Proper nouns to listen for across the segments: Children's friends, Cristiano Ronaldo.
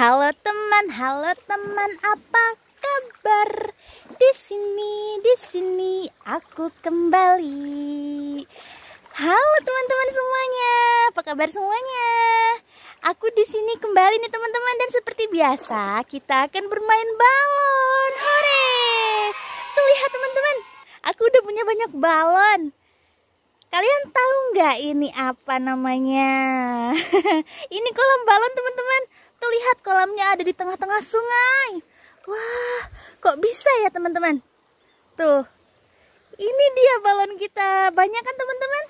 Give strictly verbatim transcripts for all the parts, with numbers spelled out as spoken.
Halo teman, halo teman, apa kabar? Di sini, di sini aku kembali. Halo teman-teman semuanya, apa kabar semuanya? Aku di sini kembali nih teman-teman, dan seperti biasa kita akan bermain balon. Hore! Tuh lihat teman-teman, aku udah punya banyak balon. Kalian tahu nggak ini apa namanya? Ini kolam balon teman-teman. Tuh lihat, kolamnya ada di tengah-tengah sungai. Wah, kok bisa ya teman-teman? Tuh, ini dia balon kita. Banyak kan teman-teman?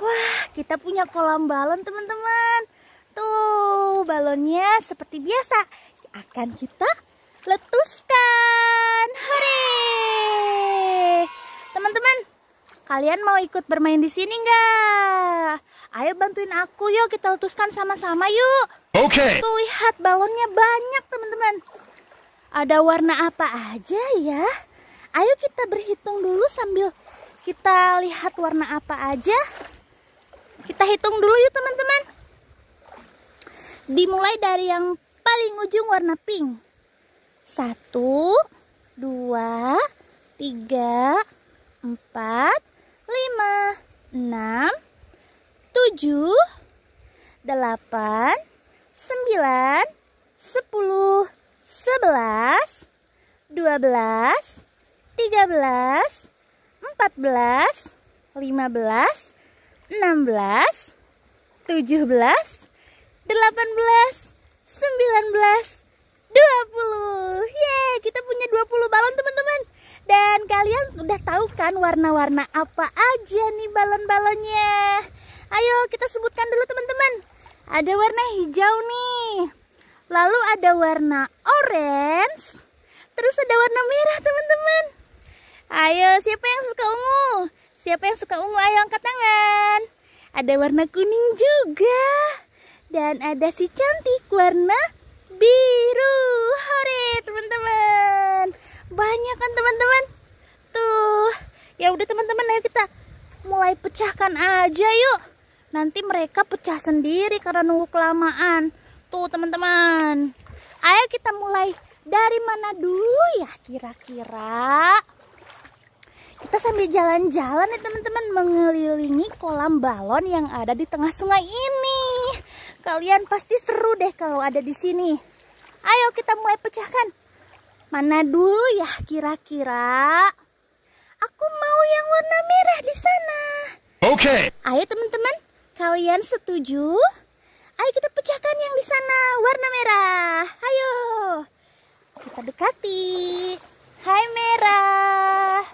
Wah, kita punya kolam balon teman-teman. Tuh, balonnya seperti biasa akan kita letuskan. Hore! Teman-teman, kalian mau ikut bermain di sini nggak? Ayo bantuin aku, yuk kita letuskan sama-sama yuk. Oke. Okay. Tuh lihat, balonnya banyak teman-teman. Ada warna apa aja ya? Ayo kita berhitung dulu sambil kita lihat warna apa aja. Kita hitung dulu yuk teman-teman. Dimulai dari yang paling ujung warna pink. Satu, dua, tiga, empat, lima, enam, tujuh, delapan, sembilan, sepuluh, sebelas, dua belas, tiga belas, empat belas, lima belas, enam belas, tujuh belas, delapan belas, sembilan belas, dua puluh. Yeay, kita punya dua puluh balon teman-teman. Dan kalian udah tahu kan warna-warna apa aja nih balon-balonnya? Ayo kita sebutkan dulu teman-teman. Ada warna hijau nih. Lalu ada warna orange. Terus ada warna merah teman-teman. Ayo, siapa yang suka ungu? Siapa yang suka ungu? Ayo angkat tangan. Ada warna kuning juga. Dan ada si cantik warna biru. Hore teman-teman. Banyak kan teman-teman? Tuh. Ya udah teman-teman, ayo kita mulai pecahkan aja yuk. Nanti mereka pecah sendiri karena nunggu kelamaan. Tuh teman-teman. Ayo kita mulai dari mana dulu ya kira-kira. Kita sambil jalan-jalan ya teman-teman, mengelilingi kolam balon yang ada di tengah sungai ini. Kalian pasti seru deh kalau ada di sini. Ayo kita mulai pecahkan. Mana dulu ya kira-kira? Aku mau yang warna merah di sana. Oke. Ayo teman-teman. Kalian setuju? Ayo kita pecahkan yang di sana warna merah. Ayo kita dekati. Hai merah.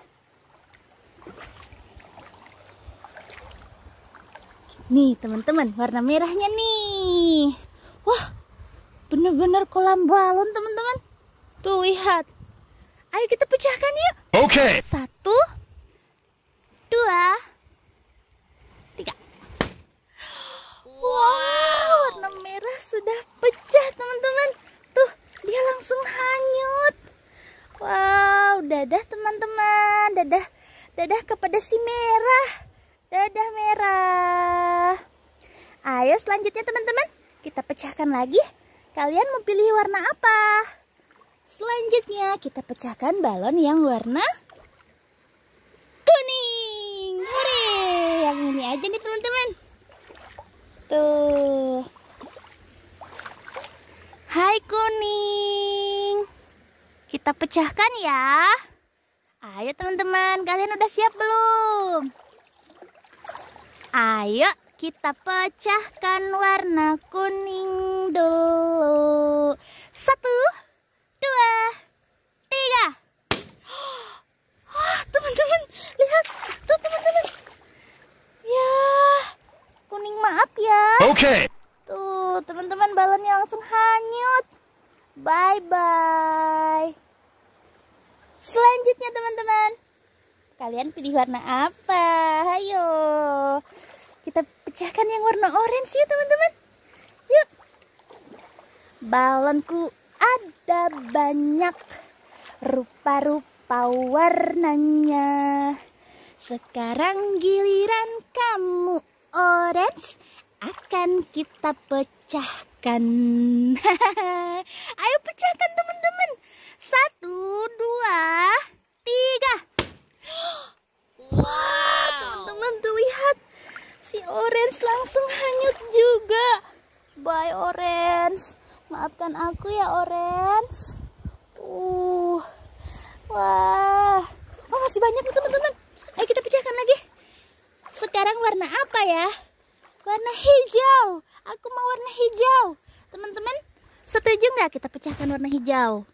Nih teman-teman, warna merahnya nih. Wah, bener-bener kolam balon teman-teman. Tuh lihat. Ayo kita pecahkan yuk. Oke. Okay. Satu, dua. Wow, warna merah sudah pecah teman-teman. Tuh, dia langsung hanyut. Wow, dadah teman-teman. Dadah, dadah kepada si merah. Dadah merah. Ayo selanjutnya teman-teman, kita pecahkan lagi. Kalian mau pilih warna apa? Selanjutnya kita pecahkan balon yang warna kuning. Hore, yang ini aja nih teman-teman. Tuh. Hai kuning. Kita pecahkan ya. Ayo teman-teman, kalian udah siap belum? Ayo kita pecahkan warna kuning dulu. Satu, dua, tiga. Wah teman-teman, lihat. Tuh teman-teman. Ya, kuning maaf ya. Oke. Okay. Tuh, teman-teman, balonnya langsung hanyut. Bye-bye. Selanjutnya, teman-teman. Kalian pilih warna apa? Ayo. Kita pecahkan yang warna orange ya, teman-teman. Yuk. Balonku ada banyak. Rupa-rupa warnanya. Sekarang giliran kamu. Orange, akan kita pecahkan. Ayo pecahkan teman-teman. Satu, dua, tiga. Wow, teman-teman tuh lihat, si orange langsung hanyut juga. Bye orange, maafkan aku ya orange. Tuh, wah, oh masih banyak nih teman-teman. Ayo kita pecahkan lagi. Sekarang warna apa ya? Warna hijau. Aku mau warna hijau. Teman-teman, setuju nggak kita pecahkan warna hijau?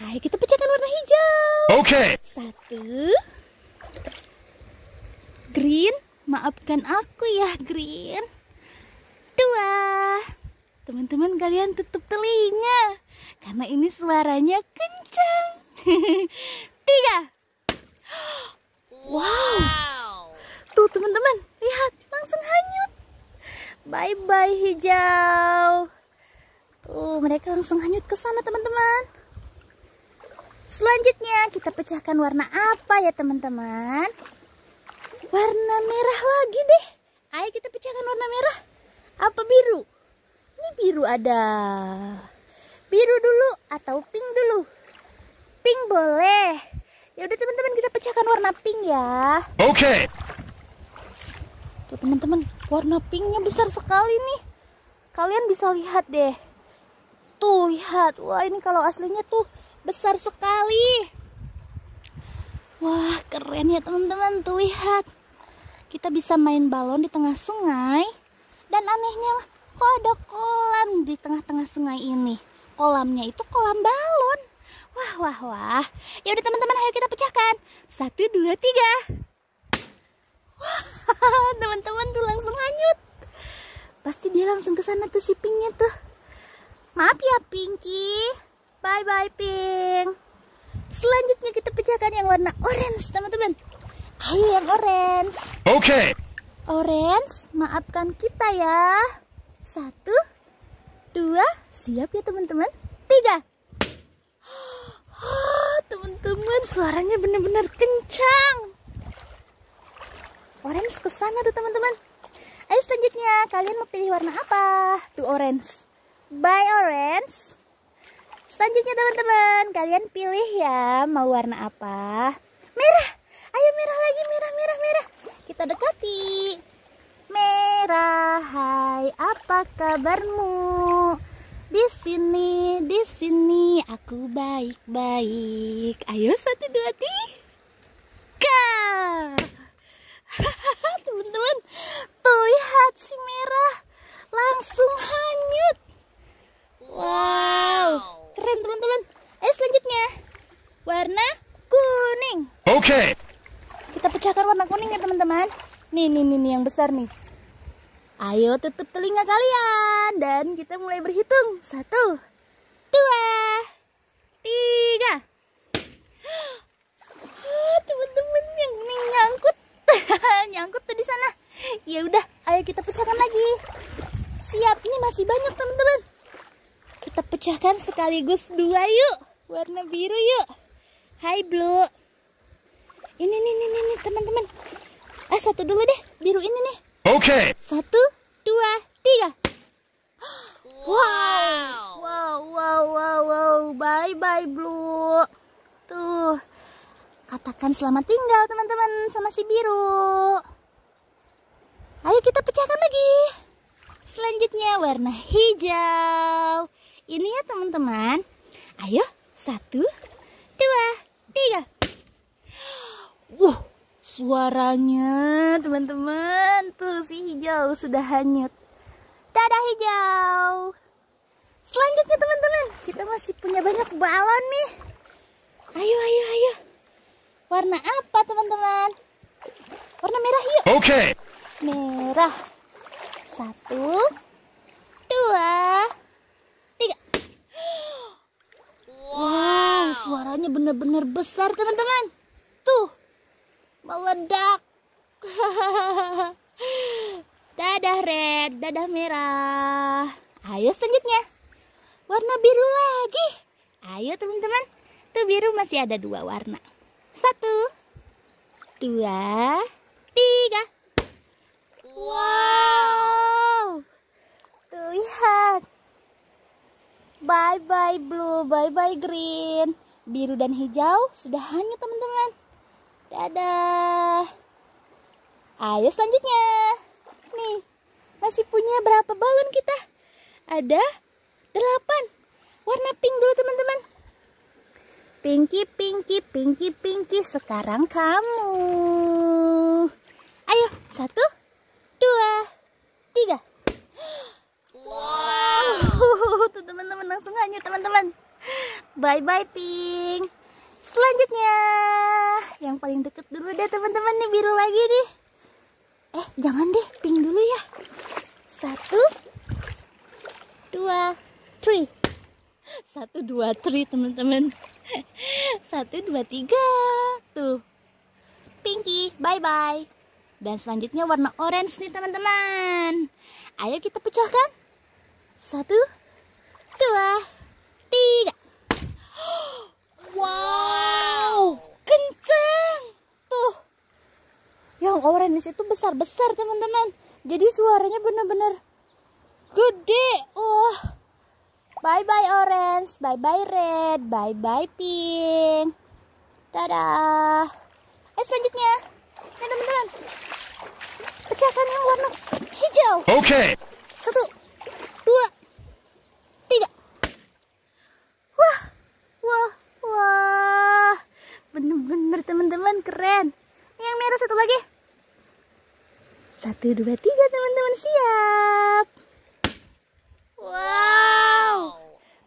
Ayo kita pecahkan warna hijau. Oke. Okay. Satu. Green, maafkan aku ya green. Dua. Teman-teman kalian tutup telinga karena ini suaranya kencang. Tiga. Wow. Tuh teman-teman, lihat langsung hanyut. Bye bye hijau. Tuh mereka langsung hanyut ke sana teman-teman. Selanjutnya kita pecahkan warna apa ya teman-teman? Warna merah lagi deh. Ayo kita pecahkan warna merah. Apa biru? Ini biru ada. Biru dulu atau pink dulu? Pink boleh. Ya udah teman-teman kita pecahkan warna pink ya. Oke. Okay. Tuh teman-teman, warna pinknya besar sekali nih. Kalian bisa lihat deh. Tuh lihat. Wah, ini kalau aslinya tuh besar sekali. Wah keren ya teman-teman. Tuh lihat, kita bisa main balon di tengah sungai. Dan anehnya kok ada kolam di tengah-tengah sungai ini. Kolamnya itu kolam balon. Wah wah wah. Ya udah teman-teman, ayo kita pecahkan. Satu, dua, tiga. Wah teman-teman tuh langsung hanyut. Pasti dia langsung kesana tuh si Pinknya tuh. Maaf ya Pinky. Bye bye pink. Selanjutnya kita pecahkan yang warna orange teman-teman. Ayo yang orange. Oke. Okay. Orange, maafkan kita ya. Satu, dua, siap ya teman-teman. Tiga. Oh, teman-teman suaranya benar-benar kencang. Orange kesana tuh teman-teman. Ayo selanjutnya kalian mau pilih warna apa? Tuh orange. Bye orange. Selanjutnya teman-teman, kalian pilih ya mau warna apa? Merah. Ayo merah lagi, merah, merah, merah. Kita dekati. Merah, hai, apa kabarmu? Di sini, di sini, aku baik-baik. Ayo satu, dua, tiga. Teman-teman, tuh lihat si merah langsung hanyut. Wow. Keren teman-teman. Ayo selanjutnya warna kuning. Oke. Okay. Kita pecahkan warna kuning ya teman-teman. Nih nih nih yang besar nih. Ayo tutup telinga kalian dan kita mulai berhitung. Satu, dua, tiga. Ah, teman-teman yang kuning nyangkut, nyangkut tuh di sana. Ya udah, ayo kita pecahkan lagi. Siap, ini masih banyak teman-teman. Kita pecahkan sekaligus dua yuk. Warna biru yuk. Hai blue. Ini nih nih nih teman-teman. Ah satu dulu deh. Biru ini nih. Oke. Okay. Satu, dua, tiga. Wow. Wow wow wow wow. Bye bye blue. Tuh. Katakan selamat tinggal teman-teman sama si biru. Ayo kita pecahkan lagi. Selanjutnya warna hijau. Ini ya teman-teman. Ayo satu, dua, tiga. Wow, suaranya teman-teman. Tuh si hijau sudah hanyut. Dadah hijau. Selanjutnya teman-teman, kita masih punya banyak balon nih. Ayo, ayo, ayo. Warna apa teman-teman? Warna merah yuk. Oke. Okay. Merah. Satu, dua. Wow, suaranya benar-benar besar teman-teman. Tuh, meledak. Dadah red, dadah merah. Ayo selanjutnya warna biru lagi. Ayo teman-teman. Tuh biru masih ada dua warna. Satu, dua, tiga. Wow. lihat. Bye-bye blue, bye-bye green. Biru dan hijau sudah hanyut, teman-teman. Dadah. Ayo selanjutnya. Nih, masih punya berapa balon kita? Ada delapan. Warna pink dulu, teman-teman. Pinky, pinky, pinky, pinky. Sekarang kamu. Ayo, satu, dua, tiga. Wow, tuh teman-teman langsung hanyut, teman-teman. Bye-bye pink. Selanjutnya, yang paling deket dulu deh, teman-teman. Nih biru lagi nih. Eh, jangan deh, pink dulu ya. Satu, dua, three. Satu, dua, three, teman-teman. Satu, dua, tiga. Tuh, pinky, bye-bye. Dan selanjutnya warna orange nih, teman-teman. Ayo kita pecahkan. Satu, dua, tiga. Wow, kencang. Tuh, yang orange itu besar-besar, teman-teman. Jadi suaranya benar-benar gede. Wah, bye-bye orange, bye-bye red, bye-bye pink. Dadah. Eh, selanjutnya, nah, teman-teman, pecahkan yang warna hijau. Oke. Okay. Satu, dua, tiga. Wah, wah, wah, bener-bener teman-teman keren. Yang merah satu lagi. Satu, dua, tiga, teman-teman, siap. Wow,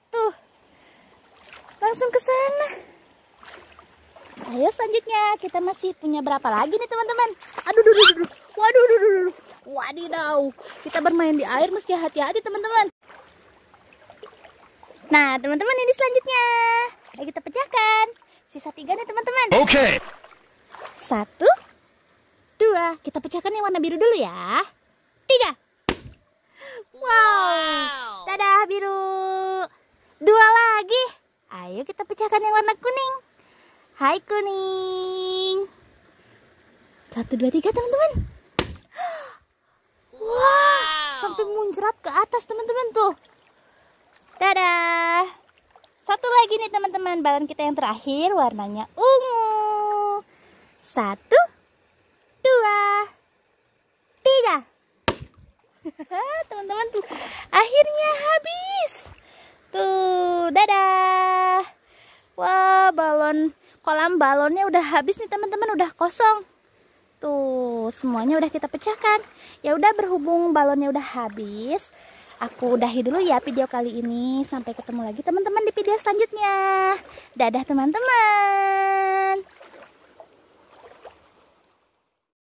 tuh, langsung ke sana. Ayo selanjutnya, kita masih punya berapa lagi nih, teman-teman? Aduh, duh, duh, duh. Waduh, duh, duh, duh. Wadidaw. Kita bermain di air mesti hati-hati, teman-teman. Nah, teman-teman, ini selanjutnya. Ayo kita pecahkan. Sisa tiga nih, teman-teman. Oke. Okay. Satu, dua. Kita pecahkan yang warna biru dulu ya. Tiga. Wow. wow. Dadah, biru. Dua lagi. Ayo kita pecahkan yang warna kuning. Hai kuning. Satu, dua, tiga, teman-teman. Wow, wow. Sampai muncrat ke atas, teman-teman, tuh. Dadah. Satu lagi nih, teman-teman. Balon kita yang terakhir warnanya ungu. Satu, dua, tiga. Teman-teman, tuh akhirnya habis. Tuh, dadah. Wah, balon. Kolam balonnya udah habis nih, teman-teman, udah kosong. Tuh, semuanya udah kita pecahkan. Ya udah, berhubung balonnya udah habis, aku udahi dulu ya video kali ini. Sampai ketemu lagi, teman-teman, di video selanjutnya. Dadah, teman-teman.